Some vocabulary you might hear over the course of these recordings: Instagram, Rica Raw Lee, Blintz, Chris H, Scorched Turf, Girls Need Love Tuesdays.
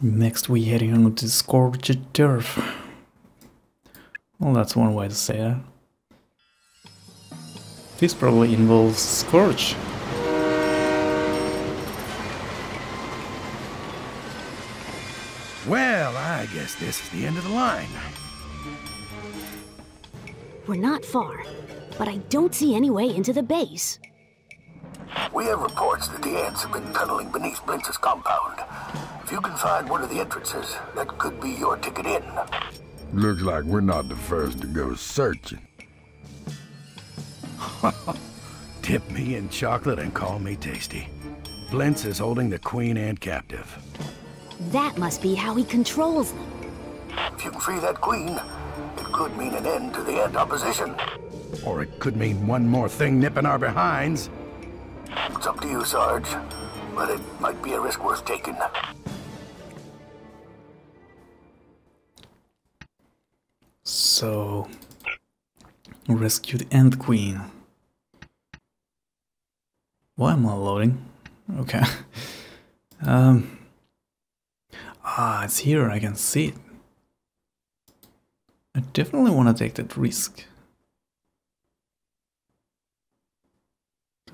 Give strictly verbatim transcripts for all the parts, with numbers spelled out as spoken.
Next we heading on to Scorched Turf. Well, that's one way to say that. This probably involves Scorch. Well, I guess this is the end of the line. We're not far, but I don't see any way into the base. We have reports that the ants have been tunneling beneath Blintz's compound. If you can find one of the entrances, that could be your ticket in. Looks like we're not the first to go searching. Dip me in chocolate and call me tasty. Blintz is holding the queen ant captive. That must be how he controls them. If you can free that queen, it could mean an end to the ant opposition. Or it could mean one more thing nipping our behinds. It's up to you, Sarge, but it might be a risk worth taking. So, rescued Ant Queen. Why am I loading? Okay. um. Ah, it's here, I can see it. I definitely want to take that risk.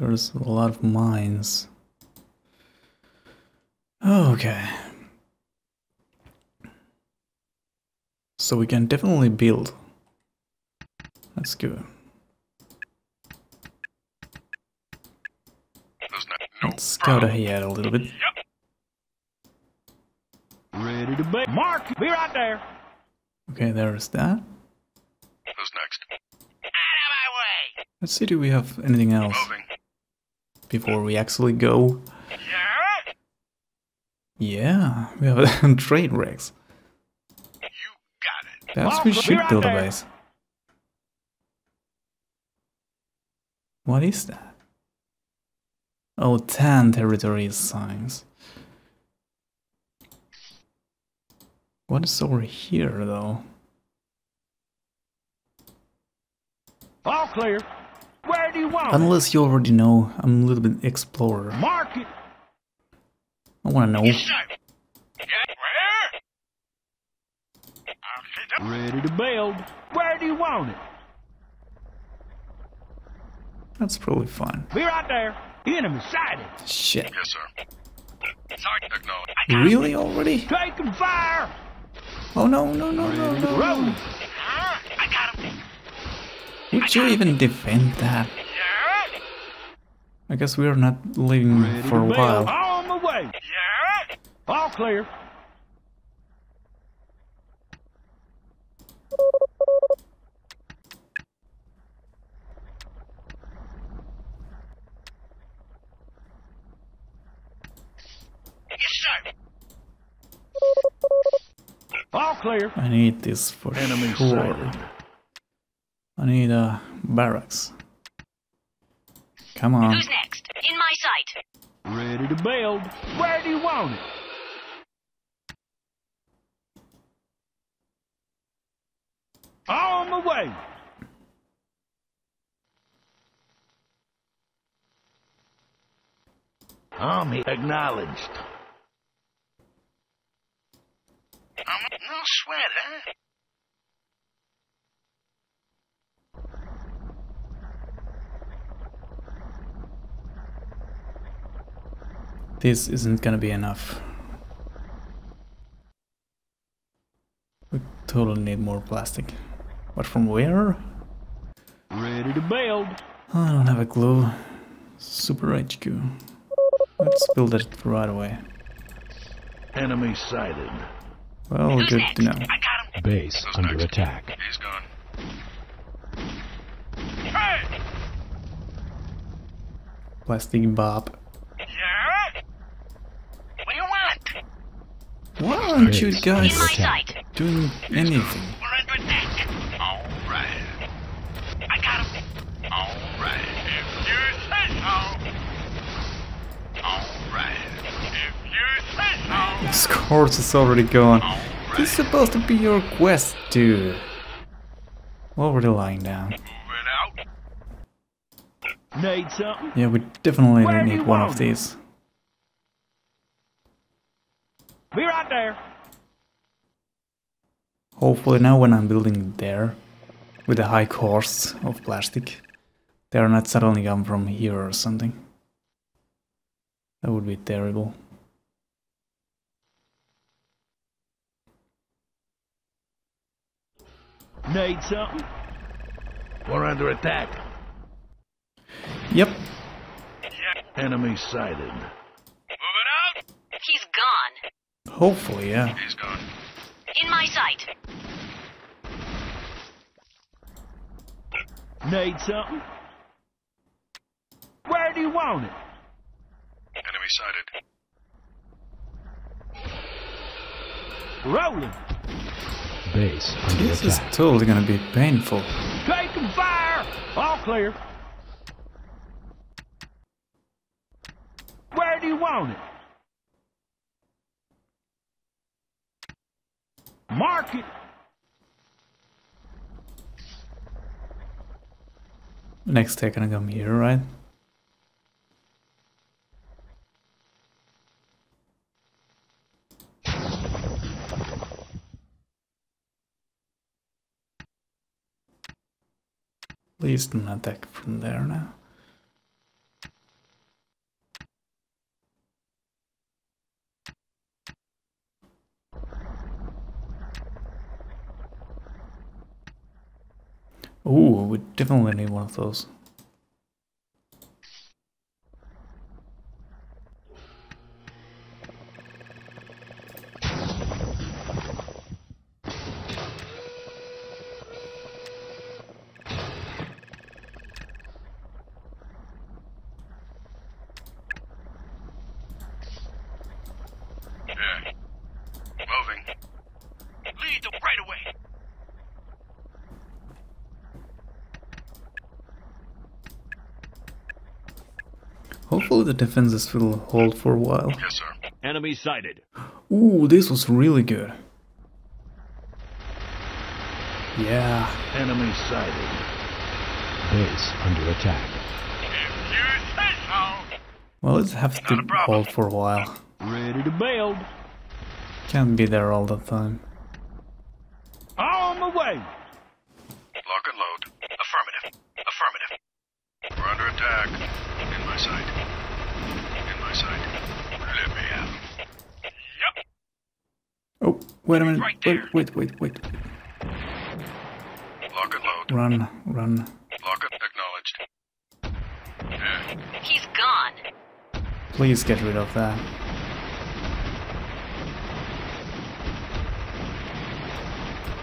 There's a lot of mines. Okay. So we can definitely build. Let's go. Let's scout ahead a little bit. Ready to bait. Mark, be right there. Okay, there is that. Who's next? Out of my way. Let's see, do we have anything else before we actually go? Yeah. Yeah, we have a trade wrecks. Perhaps we should build a base. What is that? Oh, Tan territory signs. What is over here, though? All clear. Where do you want? Unless you already know, I'm a little bit explorer. Mark it. I want to know. Ready to build. Where do you want it? That's probably fine. Be right there. Enemy sighted. Shit. Yes, sir. Sorry, no. Really you. Already? Taking fire. Oh no no no no no! Road. Ah, I got him. Would I you even him. Defend that? Yeah. I guess we are not leaving Ready for a build. While. On the way. Yeah. All clear. All clear. I need this for Enemy sure. Sighted. I need a uh, barracks. Come on. Who's next? In my sight. Ready to build. Where do you want it? On the way. Army acknowledged. I'm no sweater. This isn't gonna be enough. We totally need more plastic. But from where? Ready to build. I don't have a clue. Super H Q. Let's build it right away. Enemy sighted. Well, Who's good next? To know. I got him. Base Who's under next? Attack. He's gone. Hey! Plastic Bob. Yeah? What do you want? Why aren't Base you guys doing anything? We're under attack. Alright. I got him. Alright. If you say so. Alright. If you say so. This course is already gone. Right. This is supposed to be your quest, dude. Well, we're lying down. Need something? Yeah, we definitely Where need one want? Of these. Be right there. Hopefully now when I'm building there, with the high costs of plastic, they are not suddenly come from here or something. That would be terrible. Need something? We're under attack. Yep. Enemy sighted. Moving out! He's gone. Hopefully, yeah. He's gone. In my sight. Need something? Where do you want it? Enemy sighted. Rolling. Base. This is totally gonna be painful. Taking fire! All clear. Where do you want it? Mark it. Next they're gonna come here, right? Please don't attack from there now. Ooh, we definitely need one of those. Hopefully the defenses will hold for a while. Yes, sir. Enemy sighted. Ooh, this was really good. Yeah. Enemy sighted. Base under attack. So. Well, let's have to hold for a while. Ready to build. Can't be there all the time. On the way. Lock and load. Affirmative. Affirmative. We're under attack. In my sight. In my sight. Let me out. Yep. Oh, wait a minute. Right there. Wait, wait, wait, wait. Lock and load. Run, run. Lock and acknowledged. Yeah. He's gone. Please get rid of that.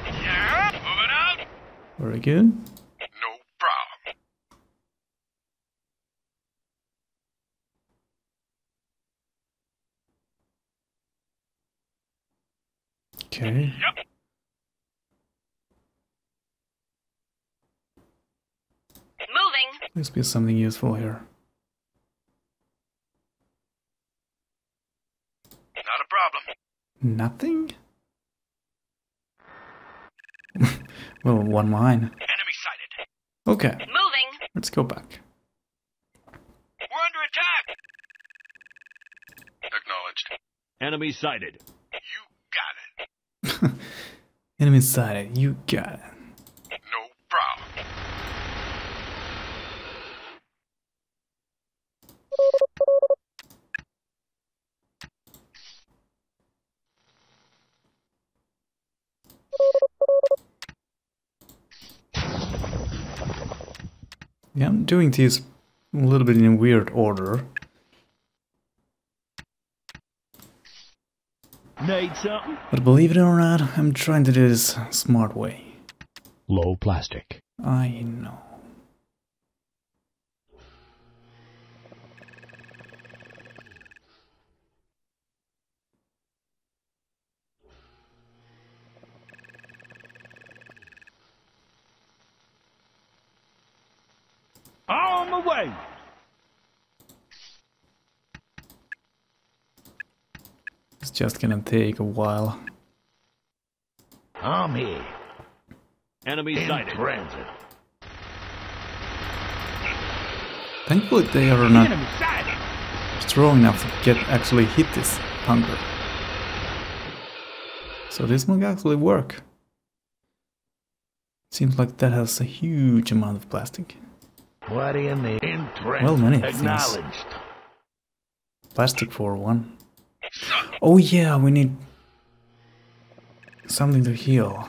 Yeah. Moving out. Very good. Okay. Yep. Moving. Please be something useful here. Not a problem. Nothing? Well, one mine. Enemy sighted. Okay. Moving. Let's go back. We're under attack. Acknowledged. Enemy sighted. You got it. Enemy sighted, you got it. No problem. Yeah, I'm doing these a little bit in a weird order. Need something? But believe it or not, I'm trying to do this smart way. Low plastic. I know. On the way. It's just gonna take a while. I'm here. Enemy sighted. Transit. Thankfully they are not strong enough to get actually hit this hunter. So this might actually work. Seems like that has a huge amount of plastic. What do you need? Well, many things. Plastic for one. Oh yeah, we need something to heal.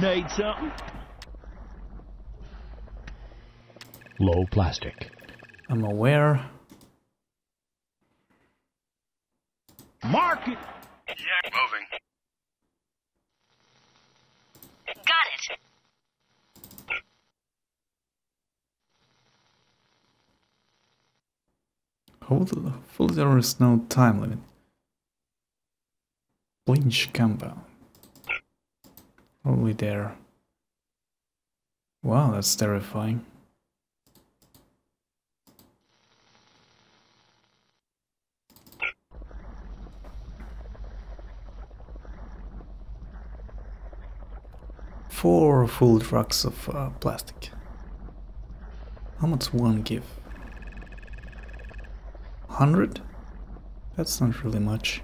Need something? Low plastic. I'm aware. Mark it. Yeah, moving. Got it. Hopefully there is no time limit. Blinch compound. Probably there. Wow, that's terrifying. Four full trucks of uh, plastic. How much one give? Hundred? That's not really much.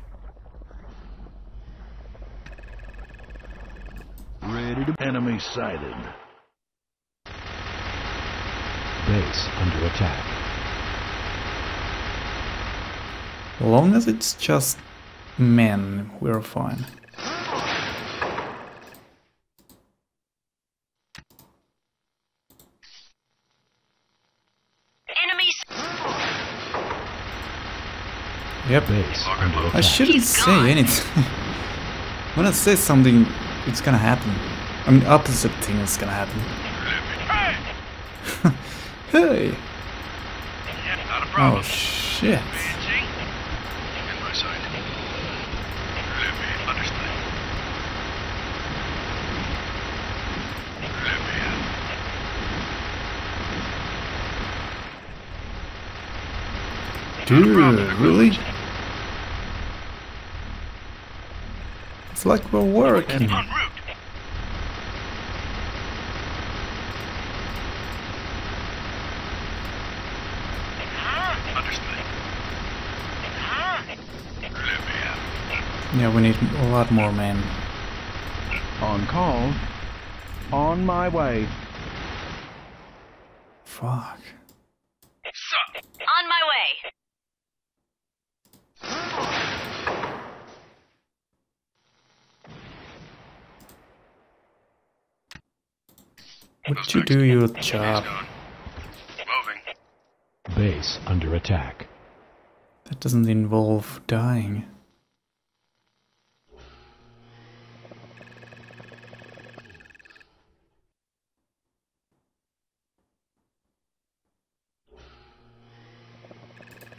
Ready to enemy sighted. Base under attack. Long as it's just men, we're fine. Yep. I shouldn't say anything. When I say something, it's gonna happen. I mean, opposite thing is gonna happen. Hey! Oh shit! Dude, really? It's like we're working. Yeah, we need a lot more men. On call. On my way. Fuck. On my way. Would you do your job? Base under attack. That doesn't involve dying.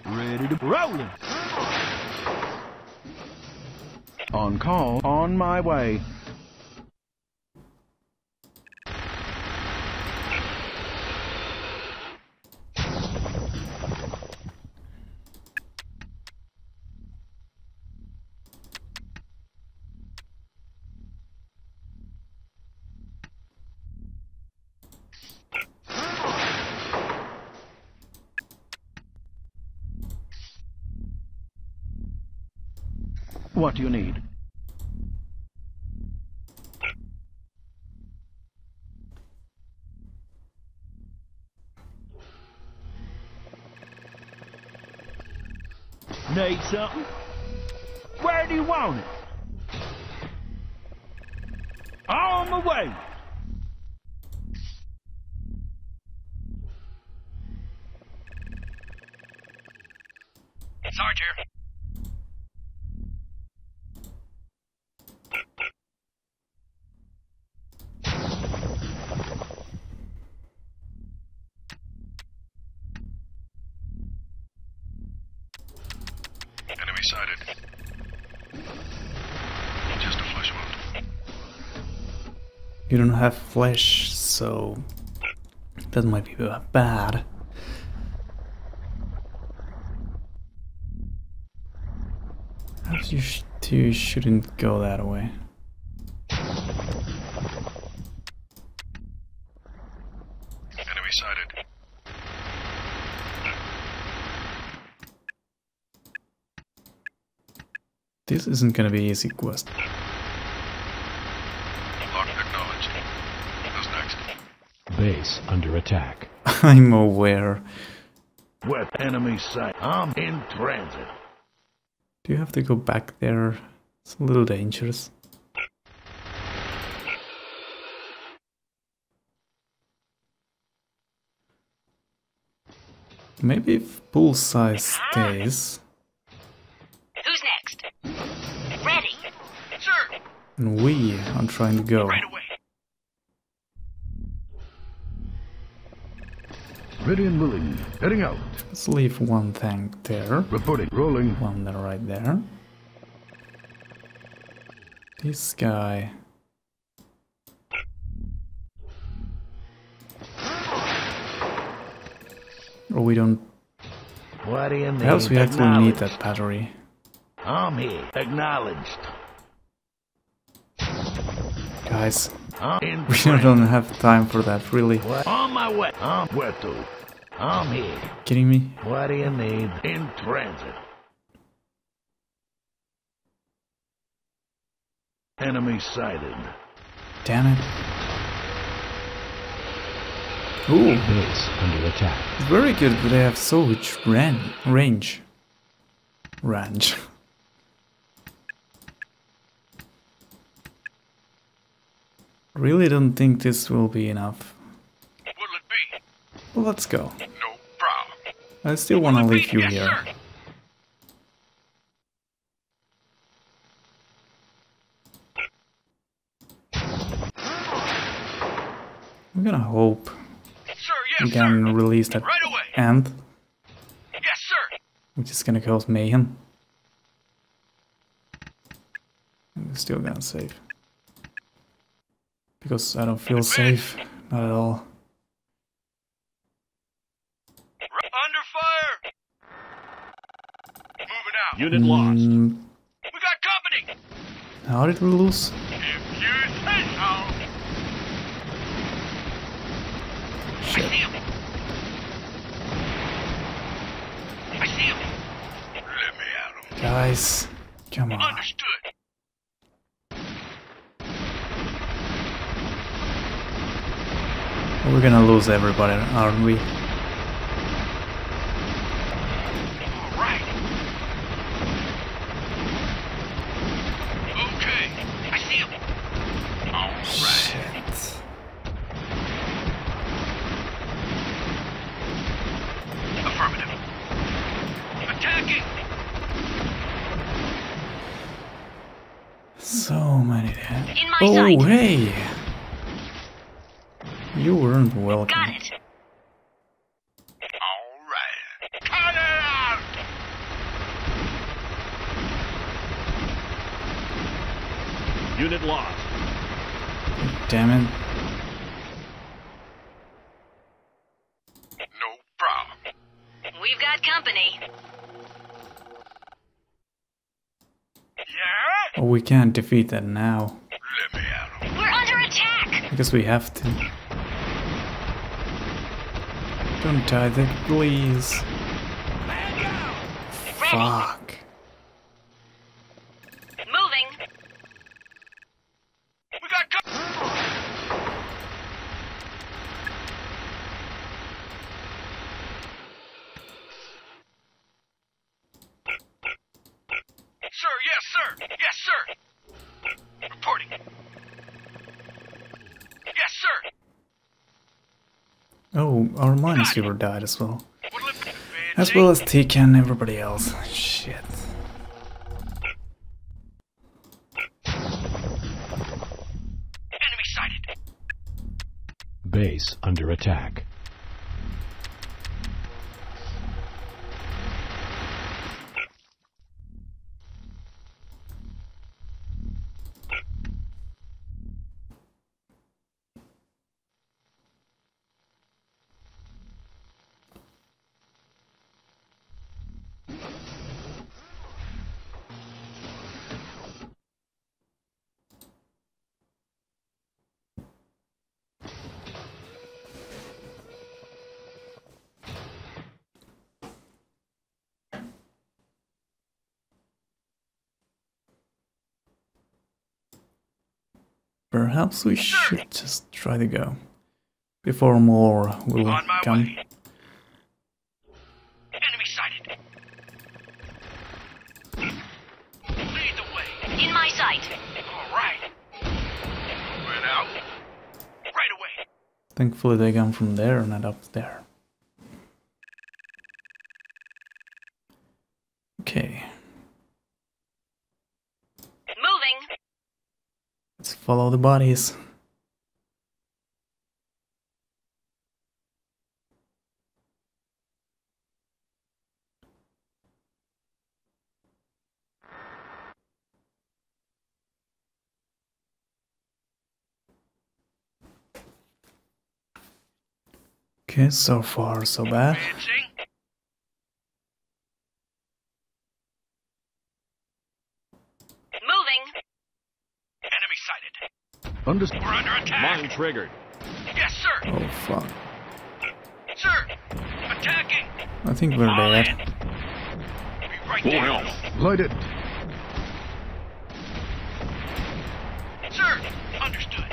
Ready to roll! On call, on my way. What do you need? Need something? Where do you want it? On the way! Sergeant! You don't have flesh, so that might be bad. Perhaps you two shouldn't go that way. Enemy sighted. This This isn't gonna be an easy quest. Who's next? Base under attack. I'm aware. With enemy sight. I'm in transit. Do you have to go back there? It's a little dangerous. Maybe if Bullseye stays. Who's next? Ready. Sure. And we are trying to go. Right away. Ready and willing. Heading out. Let's leave one tank there. Reporting. Rolling. One there, right there. This guy. Or we don't. What do you need? Perhaps we actually need that battery. I'm here. Acknowledged. Guys, we don't have time for that, really. On my way. I'm where to. I'm here. Kidding me? What do you need? In transit. Enemy sighted. Damn it. Ooh, base under attack. It's very good, but they have so much ran range. Range. Really don't think this will be enough. What'll it be? Well, let's go. No problem. I still want to leave you yes, here. Sir. I'm gonna hope. We can release that right away. Ant. Yes, sir. Which is gonna cause mayhem. I'm still gonna save. Because I don't feel safe. Not at all. Under fire! Moving out. Unit lost. Mm. We got company! How did we lose? If you say so. Shit. I see him. I see him. Let me at him. Guys, come on. Understood. We're gonna lose everybody, aren't we? Alright. Okay. I see him. Alright. Shit. So many damage. Oh, sight. Hey! You weren't welcome. Got it. Alright. Cut it out! Unit lost. Damn it. No problem. We've got company. Yeah? Oh, we can't defeat that now. Let me out. We're under attack! I guess we have to. Don't die there, please. Fuck. Moving. We got co Sir, yes, sir. Yes, sir. Reporting. Yes, sir. Oh, our minesweeper died as well. As well as Tika and everybody else. Shit. Enemy sighted. Base under attack. Perhaps we should just try to go before more will come. Way. Enemy sighted. Lead the way. In my sight. All right. We're out. Right away. Thankfully they come from there, not up there. Okay. Moving. Let's follow the bodies. Okay, so far so bad. Understood. We're under attack. Mine triggered. Yes, sir. Oh fuck. Sir, attacking. I think we're All dead. Be right there. Light it. Sir, understood.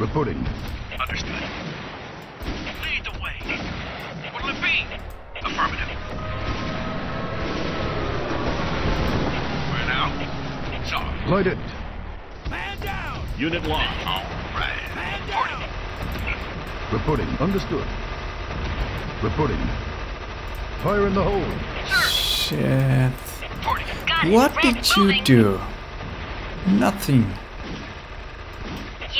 Reporting. Understood. Lead the way. What'll it be? Affirmative. Where now? So. Light it. Unit lost. All right. Reporting. Reporting. Understood. Reporting. Fire in the hole. Shit. What did Red you moving. do? Nothing.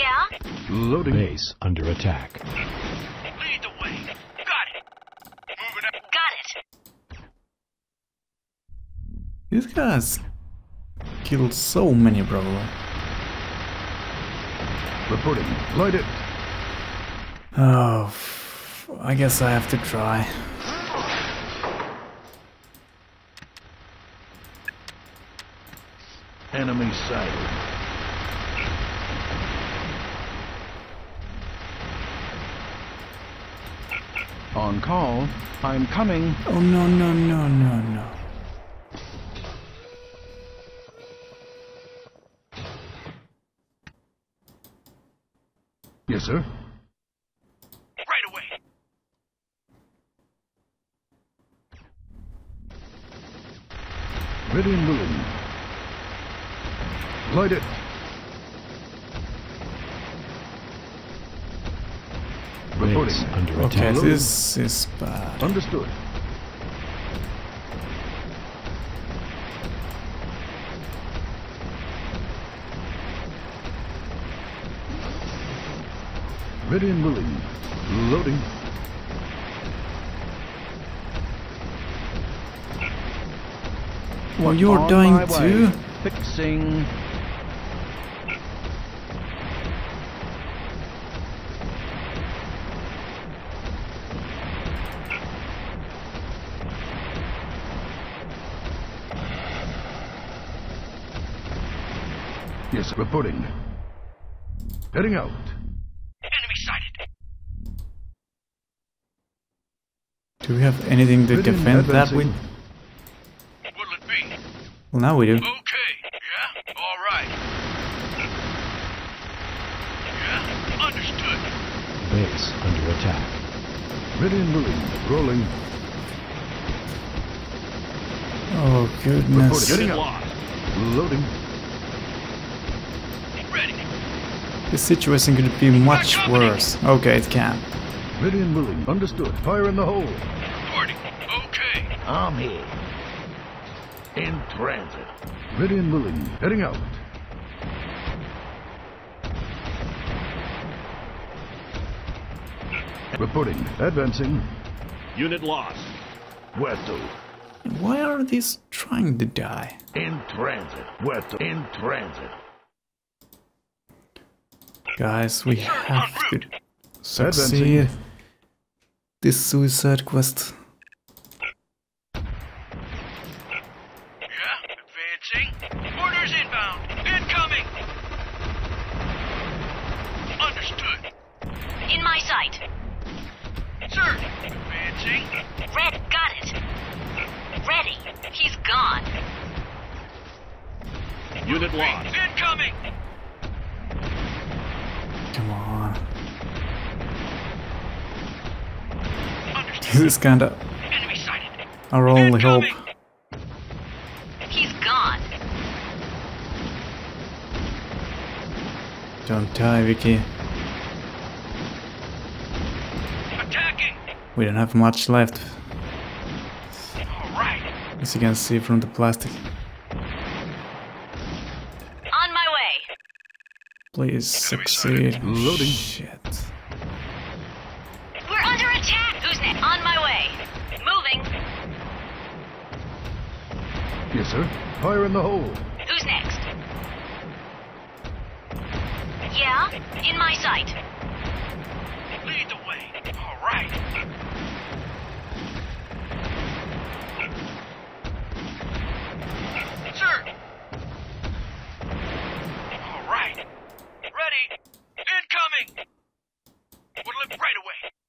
Yeah. Loading. Base under attack. Lead the way. Got it. Moving up. Got it. These guys killed so many, brother. Reporting. Light it. Oh, f I guess I have to try. Enemy sighted. On call. I'm coming. Oh no no no no no. Yes, sir. Right away. Ready and moving. Light it. Reporting. Under okay, attack. This is bad. Understood. Ready and willing. Loading. Well, you're On dying too. Fixing. Yes, reporting. Heading out. Do we have anything to defend that with? What'll it be? Well, now we do. Okay, yeah, alright. Yeah, understood. Base under attack. Ready and moving, rolling. Oh, goodness. Getting lost. Loading. Ready. This situation could be much worse. Okay, it can. Ready and moving, understood. Fire in the hole. I'm here. In transit. Ready and willing. Heading out. Reporting. Advancing. Unit lost. Where to? Why are these trying to die? In transit. Where to? In transit. Guys, we have to succeed this suicide quest. Orders inbound. Incoming. Understood. In my sight. Sir. Advancing. Red got it. Ready. He's gone. Unit lost. Incoming. Come on. This is kind of our only hope. He's gone. Don't die, Vicky. Attacking. We don't have much left. As you can see from the plastic. On my way. Please succeed. Loading. Shit. We're under attack. Who's next? On my way. Moving. Yes, sir. Fire in the hole. Who's next? Yeah, in my sight. Lead the way. All right.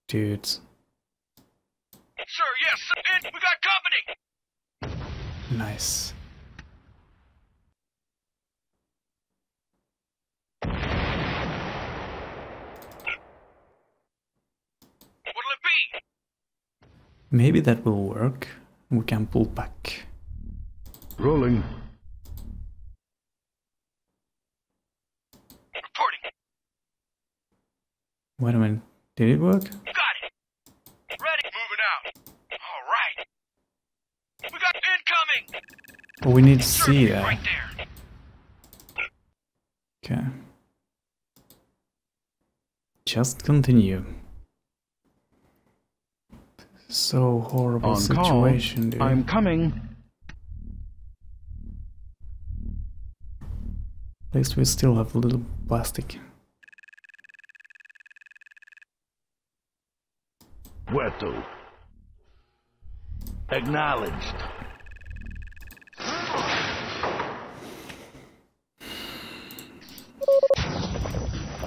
Dudes. Sir, yes, sir. We got company. Nice. What'll it be? Maybe that will work. We can pull back. Rolling. Reporting. Wait a minute. Did it work? Oh, we need to see that. Right there. Okay. Just continue. So horrible On situation, call. Dude. I'm coming. At least we still have a little plastic. Puerto. Acknowledged.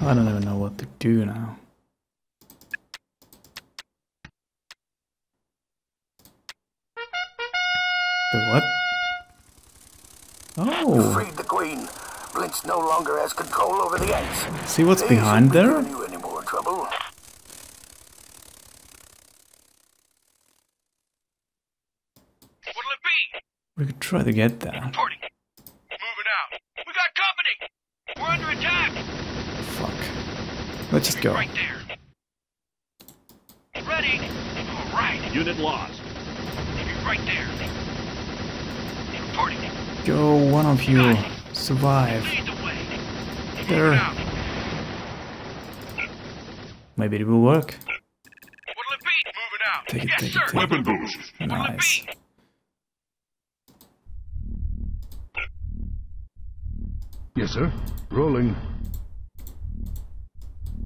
I don't even know what to do now. The what? Oh! You freed the queen. Blintz no longer has control over the ants. See what's they behind there? You any more trouble. What'll it be? We could try to get that. Reporting. Moving out. We got company. We're under attack. Fuck. Let's just go. Right there. Ready. All right. Unit lost. Right there. Reporting. Go, one of you. Survive. There. Maybe it will work. What'll it be? Moving out. Take it, yes, take sir. It, take Weapon it. Boost. Nice. Yes, sir. Rolling.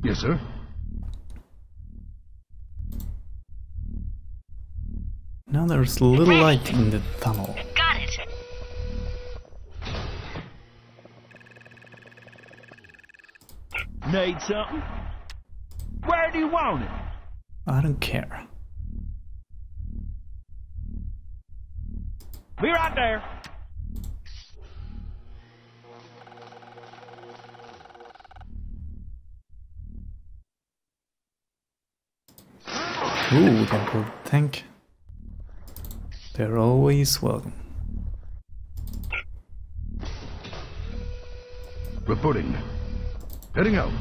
Yes, sir. Now there's a little light in the tunnel. Got it. Need something? Where do you want it? I don't care. Be right there. Ooh, we can build a tank. They're always welcome. Reporting. Heading out.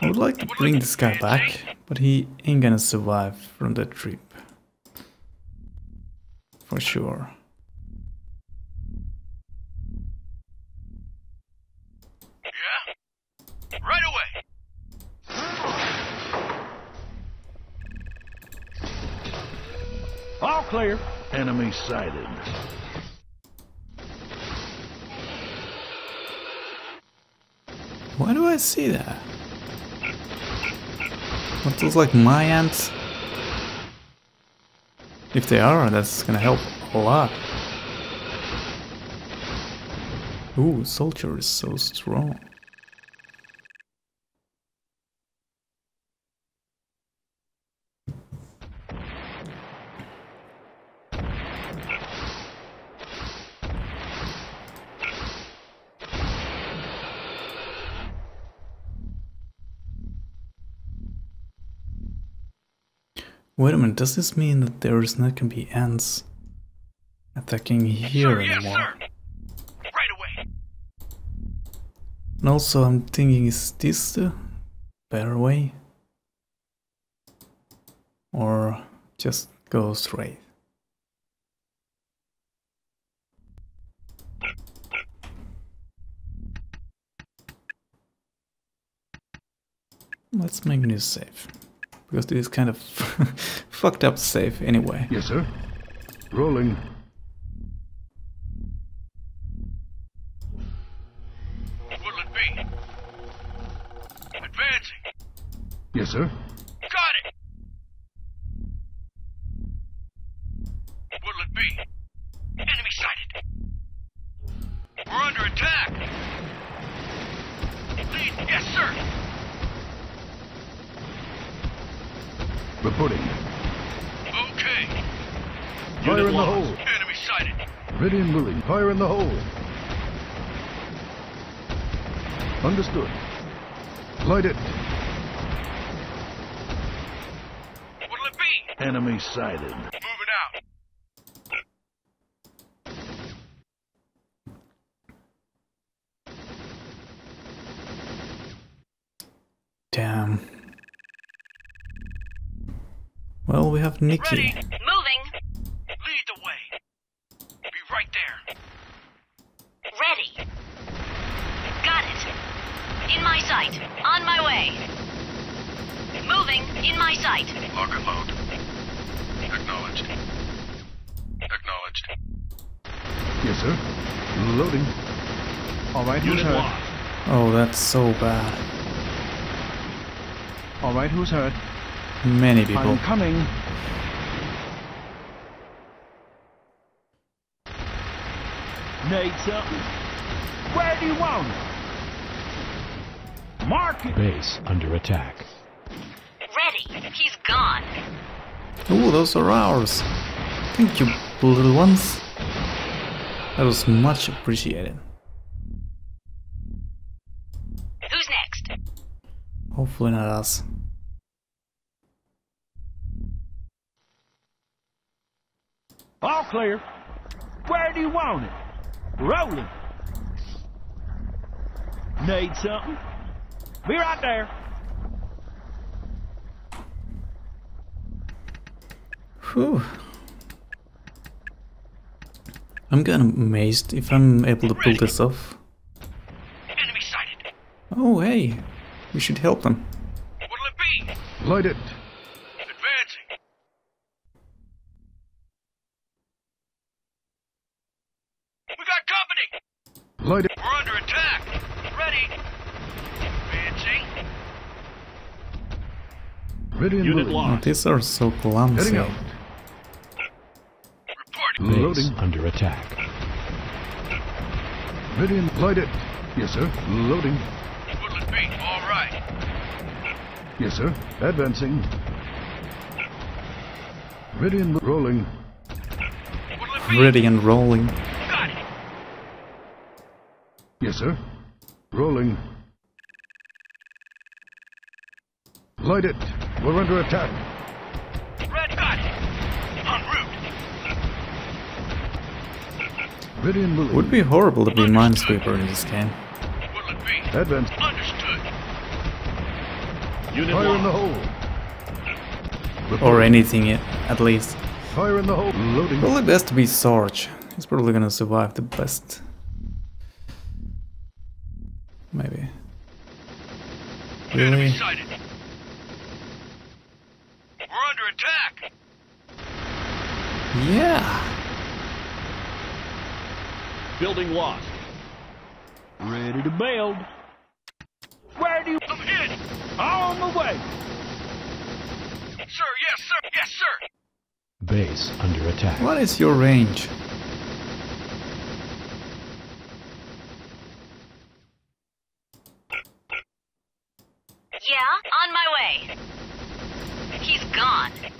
I would like to bring this guy back, but he ain't gonna survive from that trip. For sure. Clear. Enemy sighted. Why do I see that? What looks like my ants? If they are, that's gonna help a lot. Ooh, soldier is so strong. Wait a minute, does this mean that there is not going to be ants attacking here yes, sir, anymore? Yes, sir. Right away. And also I'm thinking, is this the better way? Or just go straight? Let's make a new save, because this is kind of fucked up save anyway. Yes, sir. Rolling. What will it be? Advancing. Yes, sir. Got it. What will it be? Enemy sighted. We're under attack. Lead. Yes, sir. Reporting. Okay. Fire Unit in lost. The hole. Enemy sighted. Ready and willing. Fire in the hole. Understood. Light it. What'll it be? Enemy sighted. Moving out. Damn. Well, we have Nikki. Ready. Moving. Lead the way. Be right there. Ready. Got it. In my sight. On my way. Moving. In my sight. Logger load. Acknowledged. Acknowledged. Yes, sir. Loading. All right, who's hurt? Oh, that's so bad. All right, who's hurt? Many people. I'm coming. Need something. Where do you want? Market base under attack. Ready. He's gone. Ooh, those are ours. Thank you, little ones. That was much appreciated. Who's next? Hopefully not us. All clear. Where do you want it? Rolling. Need something? Be right there. Whew. I'm kind of amazed if I'm able to pull this off. Enemy sighted. Oh, hey. We should help them. What'll it be? Light it. We're under attack! Ready! Advancing. Ready and Unit lost. Oh, these are so clumsy. Reporting. Loading. Under attack. Ready and lighted. Yes, sir. Loading. What'll it be? All right. Yes, sir. Advancing. Ready and rolling. What'll it be? Ready and rolling. Yes, sir. Rolling. Light it. We're under attack. Red got it. En route. Ready and willing. Would be horrible to be minesweeper in this game. Will it be? Advance. Understood. Unit Fire one. In the hole. Report. Or anything, at least. Fire in the hole. Loading. Probably best to be Sarge. He's probably gonna survive the best. Maybe. Really? We're under attack. Yeah. Building lost. Ready to build. Where do you come in? On the way. Sir, yes, sir, yes, sir. Base under attack. What is your range?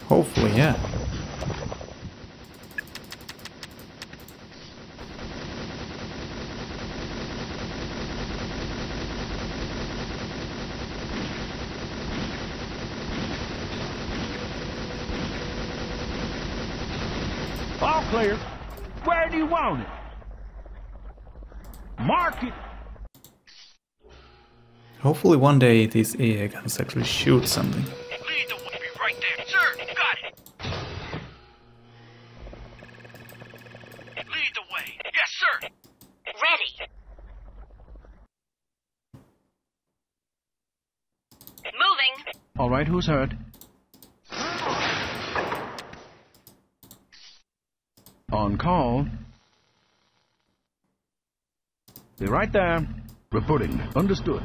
Hopefully, yeah. All clear. Where do you want it? Mark it. Hopefully one day these A I guns actually shoot something. Lead the way. Be right there. Sir, got it. Lead the way. Yes, sir. Ready. Moving. All right, who's heard? On call. Be right there. Reporting. Understood.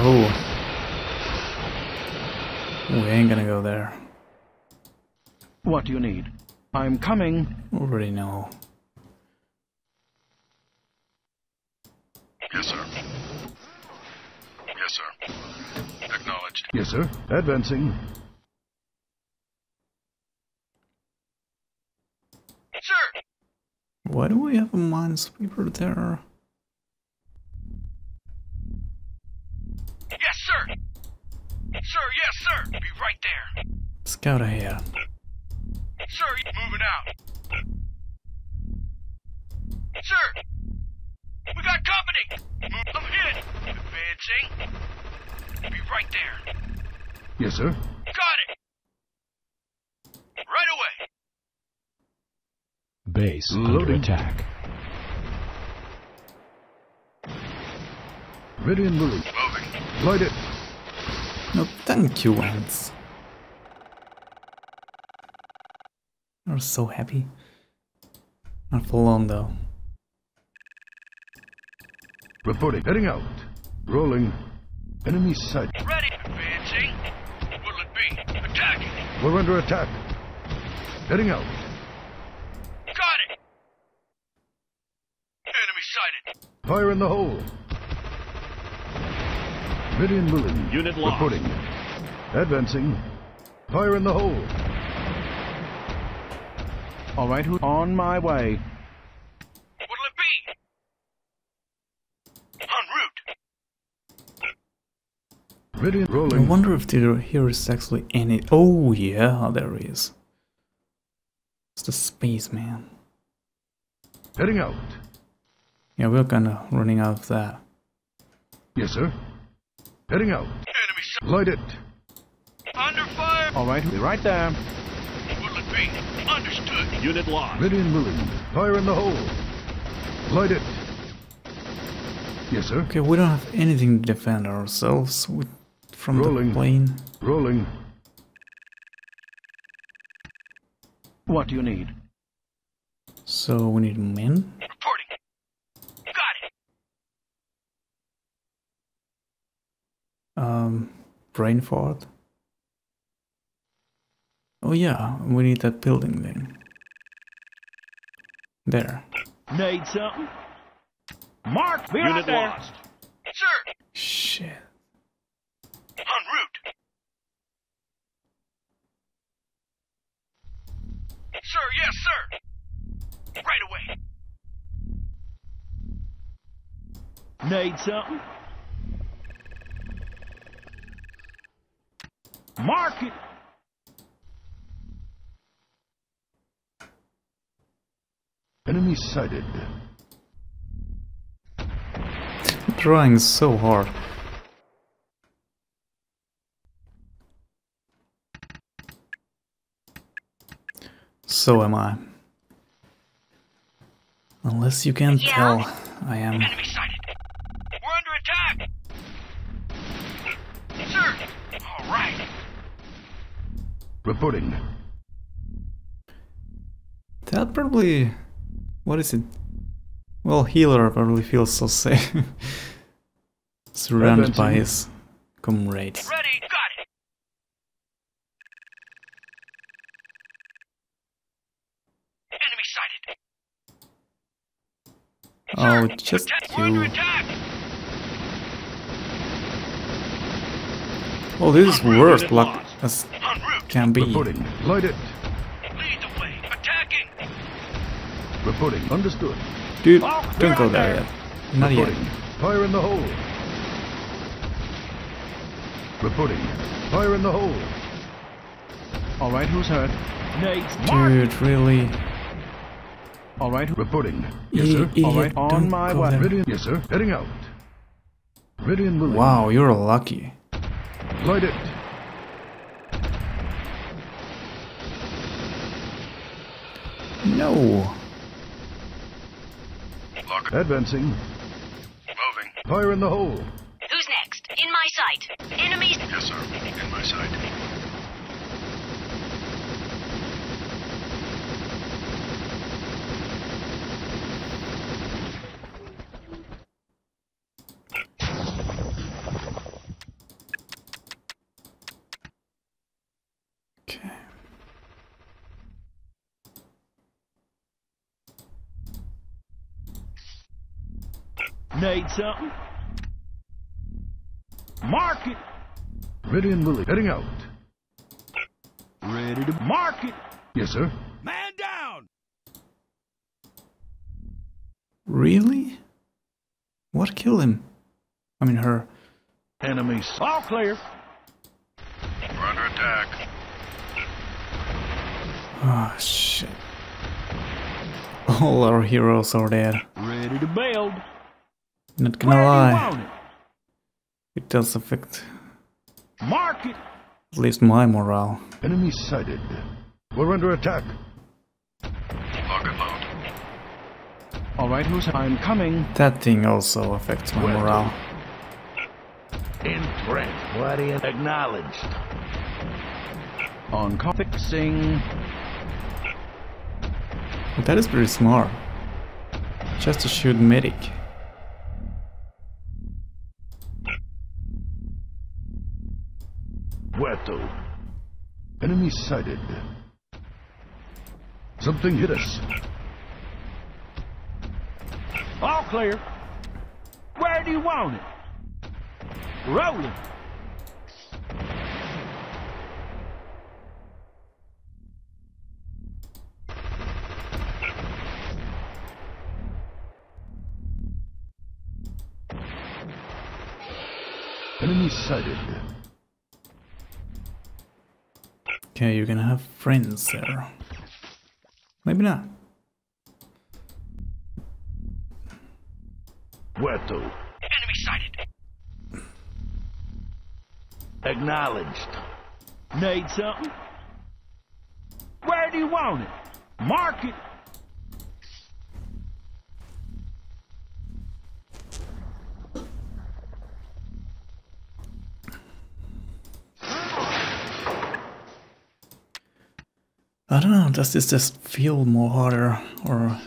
Oh. We ain't gonna go there. What do you need? I'm coming. Already know. Yes, sir. Yes, sir. Acknowledged. Yes, sir. Advancing. Sir! Why do we have a minesweeper there? Yes, sir! Sir, yes, sir! Be right there! Scout here. Sir, moving out! Sir! We got company! I'm hit! Advancing! Be right there! Yes, sir. Got it! Right away! Base under attack. Ready and moving. Moving. Light it! No, thank you, Ants. I'm so happy. Not for long, though. Reporting. Heading out. Rolling. Enemy sight. Ready. Advancing. What'll it be? Attacking. We're under attack. Heading out. Got it. Enemy sighted. Fire in the hole. Ready and willing. Unit lost. Reporting. Advancing. Fire in the hole. All right. Who's on my way? Rolling. I wonder if there here is actually any. Oh yeah, there is. It's the spaceman. Heading out. Yeah, we're kinda running out of that. Yes, sir. Heading out. Enemy shot. Light it. Under fire. All right, we're right there. What'll it be? Understood. Unit lost. Ready and willing. Fire in the hole. Light it. Yes, sir. Okay, we don't have anything to defend ourselves with. From rolling. The plane. Rolling. What do you need? So we need men. Reporting. Got it. Um, brain fort. Oh yeah, we need that building then. There. Need something? Mark. Be unit there. Lost. Sir. Shit. En route. Sir, yes, sir. Right away. Need something? Mark it. Enemy sighted. Trying so hard. So am I. Unless you can yeah. tell, I am. Enemy sighted. We're under attack. Sir. All right. Reporting. That probably. What is it? Well, healer probably feels so safe, surrounded by his comrades. Ready. Oh, just you. Oh, this is worse luck as can be. Reporting. Light it. Lead the way. Attacking. Reporting. Understood. Dude, don't go there yet. Not yet. Fire in the hole. Reporting. Fire in the hole. All right, who's hurt? Dude, really? All right, reporting. Yes, sir. All right, on my way. Meridian, yes, sir. Heading out. Meridian will. Wow, you're lucky. Light it. No. Lock. Advancing. Moving. Fire in the hole. Who's next? In my sight. Enemies. Yes, sir. In my sight. Need something? Mark it! Ready and willing. Heading out. Ready to mark it! Yes, sir. Man down! Really? What killed him? I mean, her. Enemies. All clear. We're under attack. Oh, shit. All our heroes are dead. Ready to build. Not gonna lie, it does affect market. At least my morale. Enemy sighted. We're under attack. All right, who's I'm coming. That thing also affects my morale. In print, what is acknowledged? On fixing. That is pretty smart. Just to shoot medic. Enemy sighted. Something hit us. All clear. Where do you want it? Rolling. Enemy sighted. Okay, you're gonna have friends there. Maybe not. Where to? Enemy sighted. Acknowledged. Need something? Where do you want it? Mark it. I don't know, does this just feel more harder, or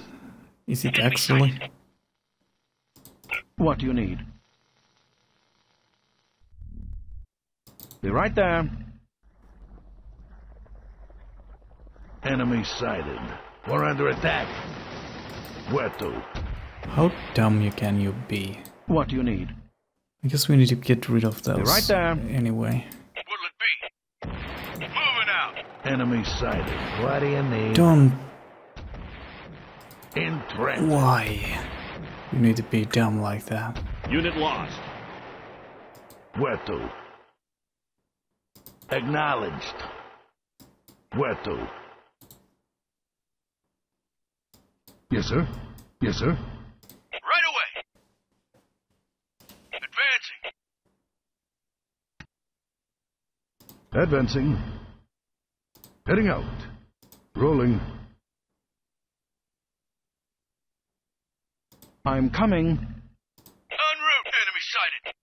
is it actually? What do you need? Be right there. Enemy sighted. We're under attack. Where to? How dumb you can you be? What do you need? I guess we need to get rid of those. Be right there. Anyway. Enemy sighted. What do you need? Don't. Entrance. Why? You need to be dumb like that. Unit lost. Where to? Acknowledged. Where to? Yes, sir. Yes, sir. Right away. Advancing. Advancing. Heading out. Rolling. I'm coming. En route. Enemy sighted.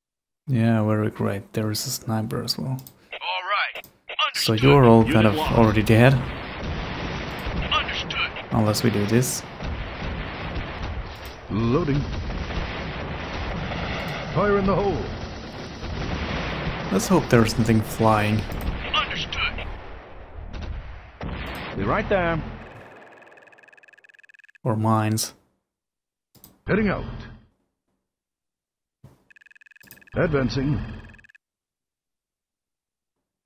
Yeah, very great. There is a sniper as well. Alright. So you're all kind of already dead. Understood. Unless we do this. Loading. Fire in the hole. Let's hope there's nothing flying. Be right there. Or mines. Heading out. Advancing.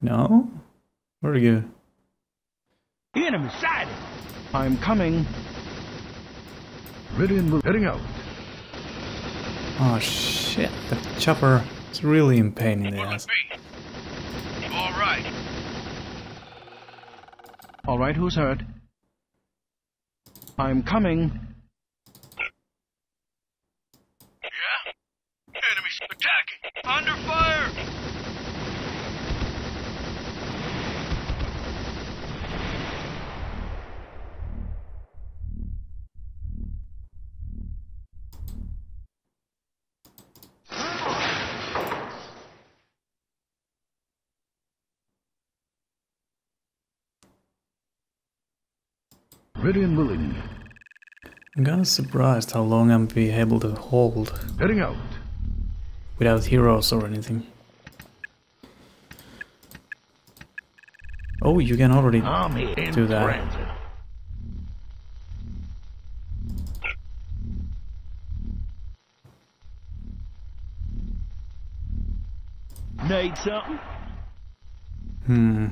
No? Where are you? Enemy sighted! I'm coming. Meridian will heading out. Oh shit, the chopper is really in pain in the ass. Alright. Alright, who's hurt? I'm coming. Yeah? Enemies attacking! Under fire! Meridian willing. I'm kinda surprised how long I'm be able to hold. Heading out. Without heroes or anything. Oh, you can already Army do that. Transit. Need something? Hmm.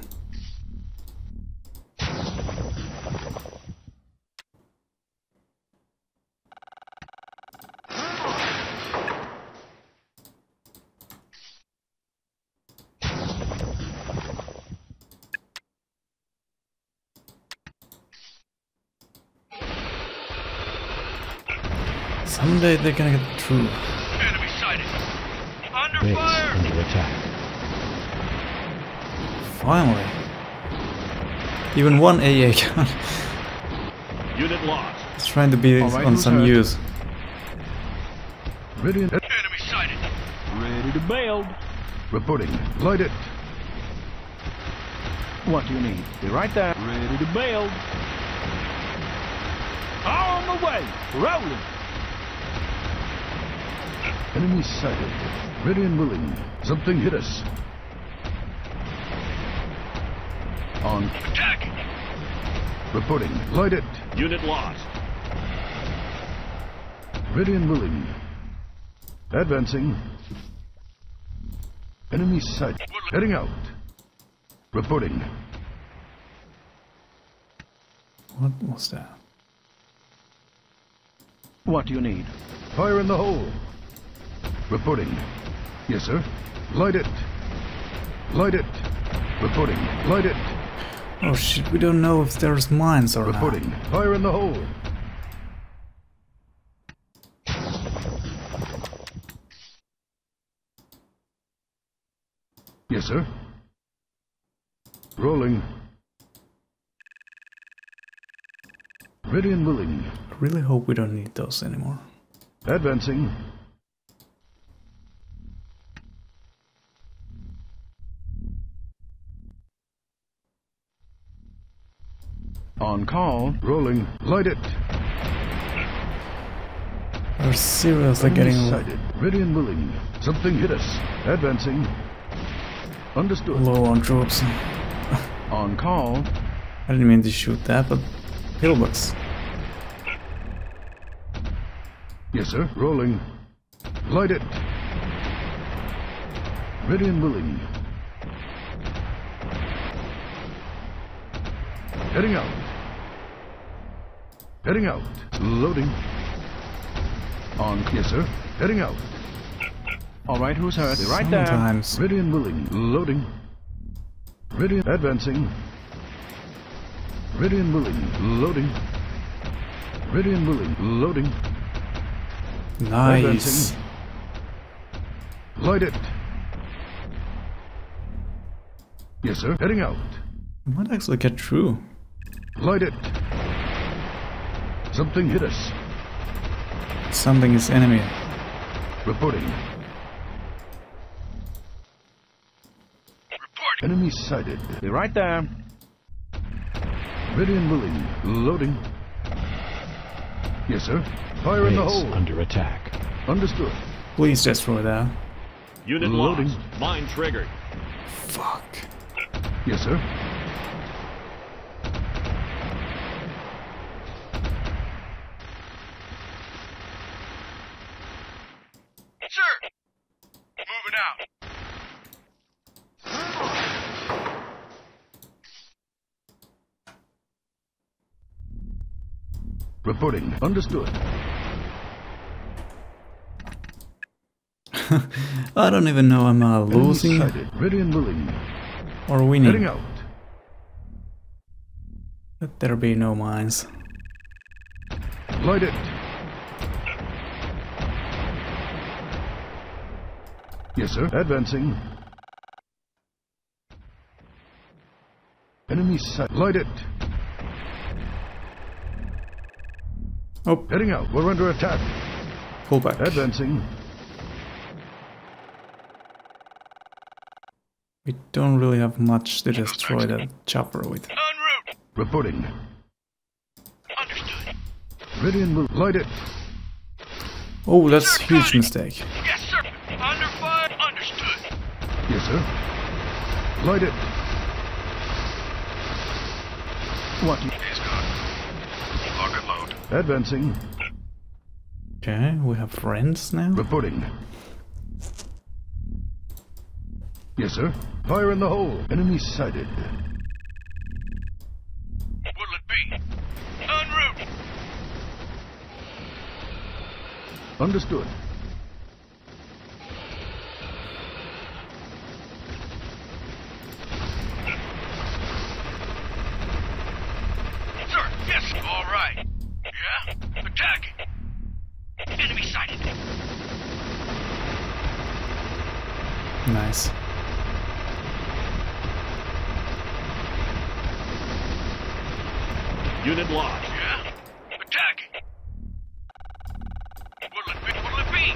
Someday they're gonna get through. Enemy sighted. Under Blitz fire. Under attack. Finally. Even one A A gun. Unit lost. It's trying to be right, on some heard. use. Ready and enemy sighted. Ready to build. Reporting. Light it. What do you need? Be right there. Ready to build. On the way. Rolling. Enemy sighted. Ready and willing. Something hit us. On. Attack! Reporting. Light it. Unit lost. Ready and willing. Advancing. Enemy sighted. Heading out. Reporting. What was that? What do you need? Fire in the hole. Reporting. Yes, sir. Light it. Light it. Reporting. Light it. Oh shit, we don't know if there's mines or not. Reporting. Fire in the hole. Yes, sir. Rolling. Ready and willing. I really hope we don't need those anymore. Advancing. On call, rolling, light it. We're seriously getting sighted. Ready and willing. Something hit us. Advancing. Understood. Low on troops. On call. I didn't mean to shoot that, but pillbox. Yes, sir. Rolling, light it. Ready and willing. Heading out. Heading out. Loading. On. Yes, sir. Heading out. Alright, who's hurt? Right there. Sometimes. Ready and willing. Loading. Ready and advancing. Ready and willing. Loading. Ready and willing. Loading. Nice. Advancing. Light it. Yes, sir. Heading out. I might actually get through. Light it. Something hit us. Something is enemy. Reporting. Reporting. Enemy sighted. Be right there. Ready and willing. Loading. Yes, sir. Fire in the hole. Under attack. Understood. Please destroy that. Unit loading. Lost. Mine triggered. Fuck. Yes, sir. Reporting. Understood. I don't even know, am I losing or winning? Let there be no mines. Light it. Yes, sir. Advancing. Enemy sight. Light it. Oh. Heading out. We're under attack. Pull back. Advancing. We don't really have much to destroy that chopper with. En route. Reporting. Understood. Ready and move. Light it. Oh, that's a huge mistake. Yes, sir. Under fire. Understood. Yes, sir. Light it. What? He's gone. Log and load. Advancing. Okay, we have friends now. Reporting. Yes, sir. Fire in the hole. Enemy sighted. What'll it be? En route. Understood. Nice. Unit lost. Yeah. Attack. What'll it be? What'll it be?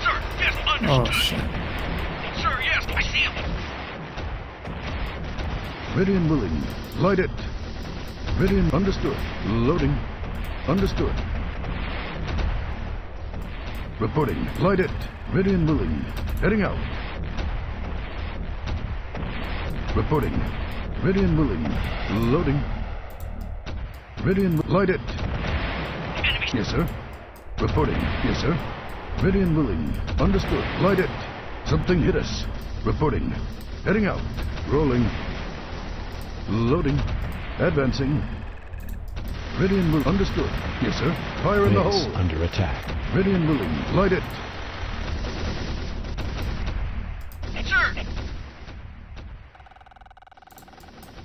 Sir, yes, understood. Oh, shit. Sir, yes, I see him. Ready and willing. Light it. Ready and understood. Loading. Understood. Reporting. Light it. Ready and willing. Heading out. Reporting. Ready and willing. Loading. Ready and light it. Enemy. Yes, sir. Reporting. Yes, sir. Ready and willing. Understood. Light it. Something hit us. Reporting. Heading out. Rolling. Loading. Advancing. Ready and willing. Understood. Yes, sir. Fire in the hole. Under attack. Ready and willing. Light it.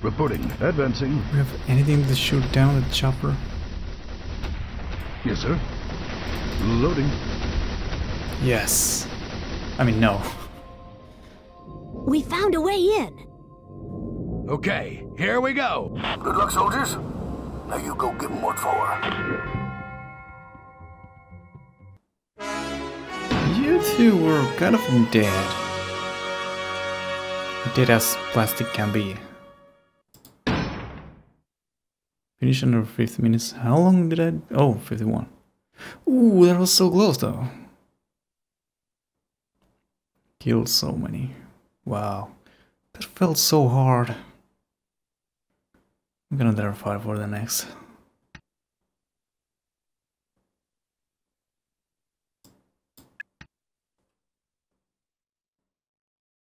Reporting. Advancing. We have anything to shoot down at chopper? Yes, sir. Loading. Yes. I mean, no. We found a way in. Okay, here we go. Good luck, soldiers. Now you go give them what for. You two were kind of dead. Dead as plastic can be. Finish under fifty minutes. How long did I... Oh, fifty-one. Ooh, that was so close though. Killed so many. Wow. That felt so hard. I'm gonna verify for the next.